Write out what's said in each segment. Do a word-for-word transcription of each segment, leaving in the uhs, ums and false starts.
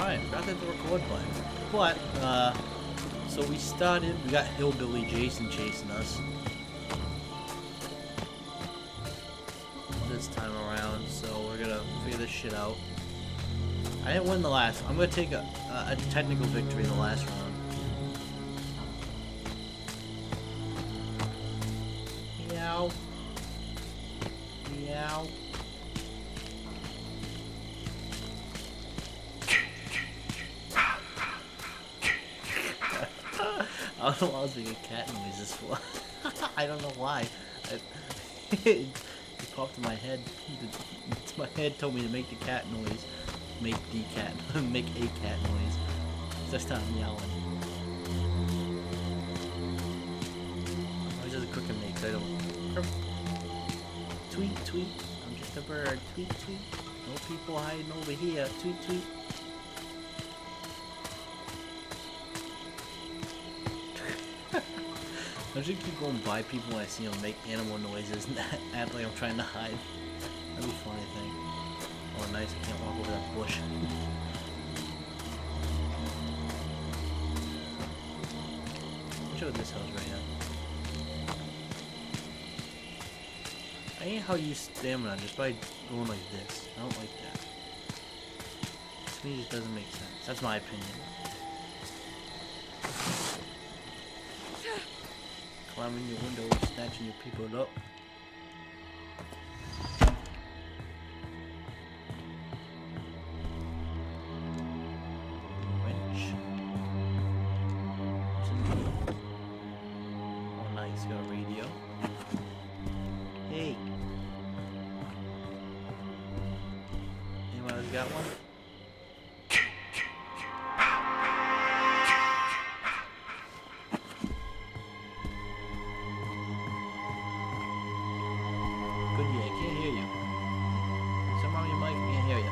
Alright, forgot that there were quad planes. But, uh, so we started, we got Hillbilly Jason chasing us this time around, so we're gonna figure this shit out. I didn't win the last, I'm gonna take a, a technical victory in the last round. Meow. Meow. I don't know why I was making cat noises for. I don't know why. I, it popped in my head. My head told me to make the cat noise. Make the cat. Make a cat noise. So I started meowing. I was just a cooking mate, because I don't. Tweet, tweet. I'm just a bird. Tweet, tweet. No people hiding over here. Tweet, tweet. I should keep going by people when I see them make animal noises and act like I'm trying to hide. That'd be a funny thing. Oh nice, I can't walk over that bush. I'm sure this house right now. I hate how you use stamina just by going like this. I don't like that. To me it just doesn't make sense. That's my opinion. Climbing your window, snatching your people up. Wrench. Oh nice, got a radio. Hey. Anyone else got one? Goodyear, I can't hear you. Somehow your mic can't hear you.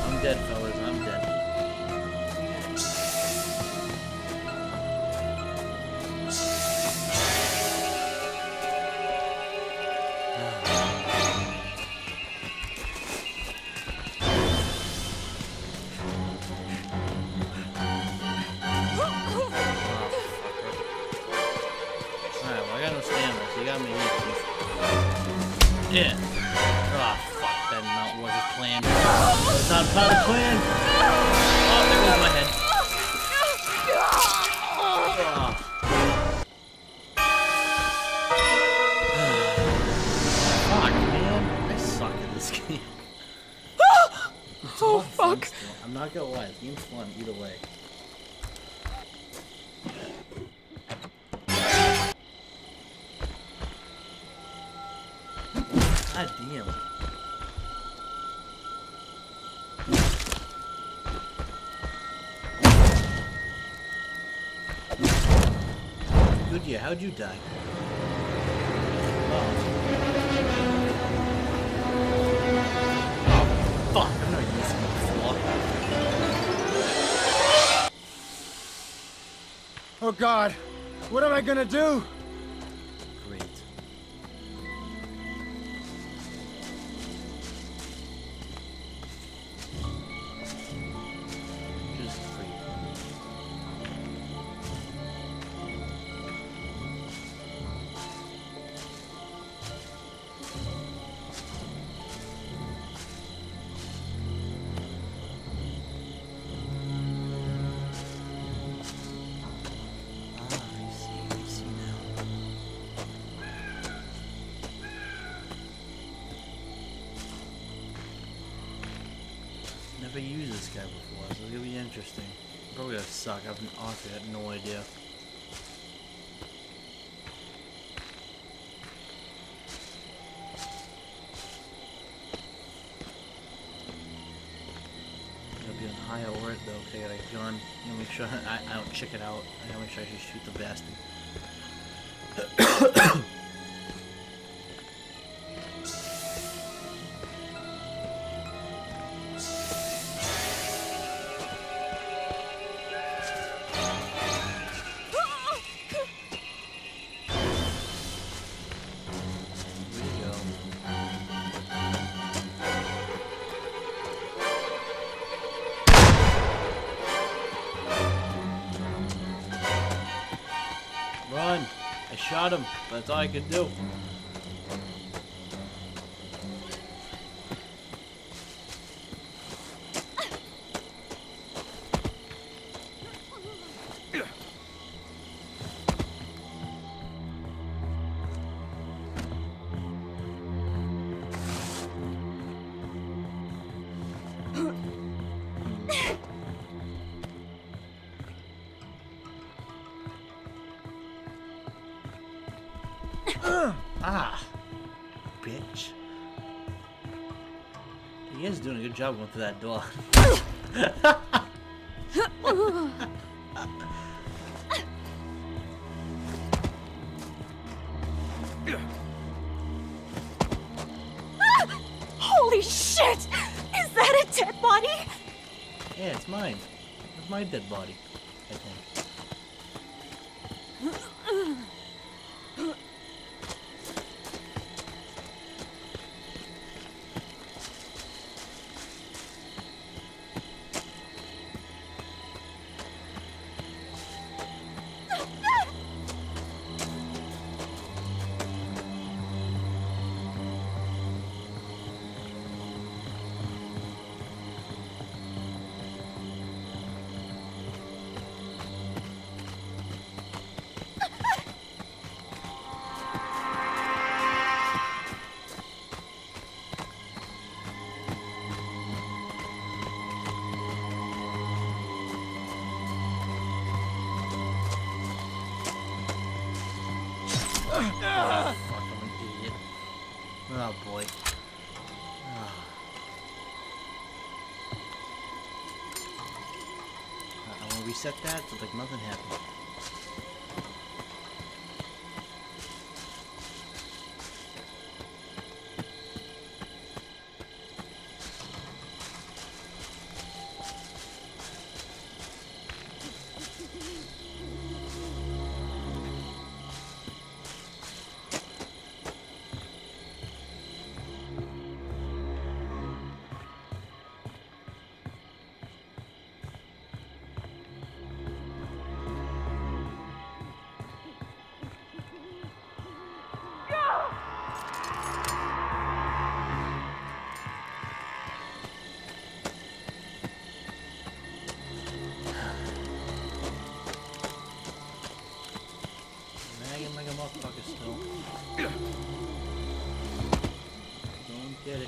I'm dead, fellas. I'm dead. Alright, well, I got no stamina, so you got me here. Yeah. Oh, fuck. That did not work as planned. It's not part of the plan! Oh, there goes my head. Oh. Fuck, man. I suck at this game. Oh, fuck. I'm not gonna lie, this game's fun either way. God damn. Goodyear, how'd you die? Oh, oh fuck, I'm not using the floor. Oh god, what am I gonna do? Great. Just free. Never used this guy before, so it's gonna be interesting. probably gonna suck. I've honestly had no idea. Gotta be on high alert though, because I got a gun. You know, make sure I, I don't chicken out. I gotta make sure I just shoot the bastard. Shot him. That's all I could do. Ah, bitch. You guys are doing a good job going through that door. Holy shit! Is that a dead body? Yeah, it's mine. It's my dead body, I think. Oh, fuck, I'm an idiot. Oh boy. Oh. I want to reset that so like nothing happened. Get it.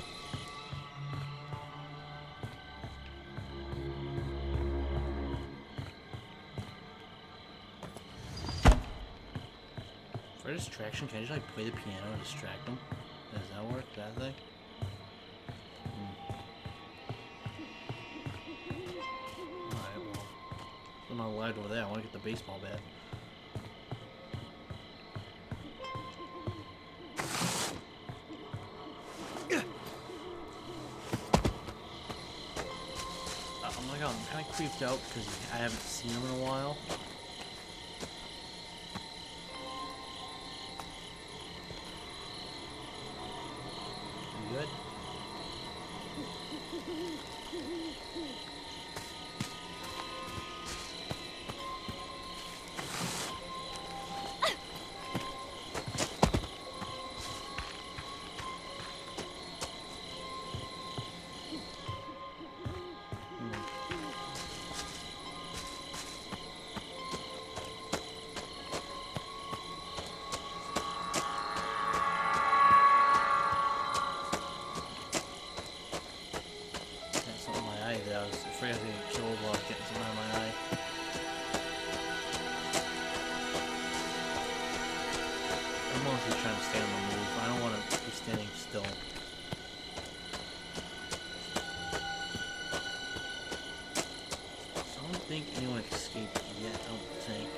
For distraction, can I just like play the piano and distract them? Does that work? That thing? Hmm. Alright, well, I'm not allowed over there. I want to get the baseball bat. I'm kind of creeped out because I haven't seen him in a while. You good? I was afraid I was getting sold while I was getting some out of my eye. constantly trying to stay on the move. I don't want to be standing still. So I don't think anyone escaped yet, I don't think.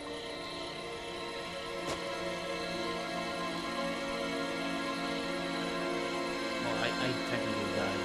Well, I, I technically died, yeah.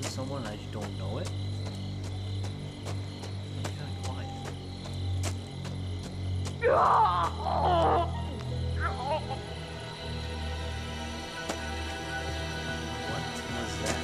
Someone, I just don't know it. It's kind of quiet. What was that?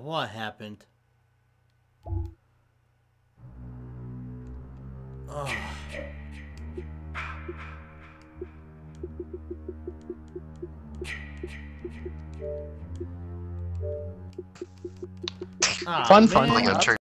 What happened? Oh. Ah, fun, man. Fun.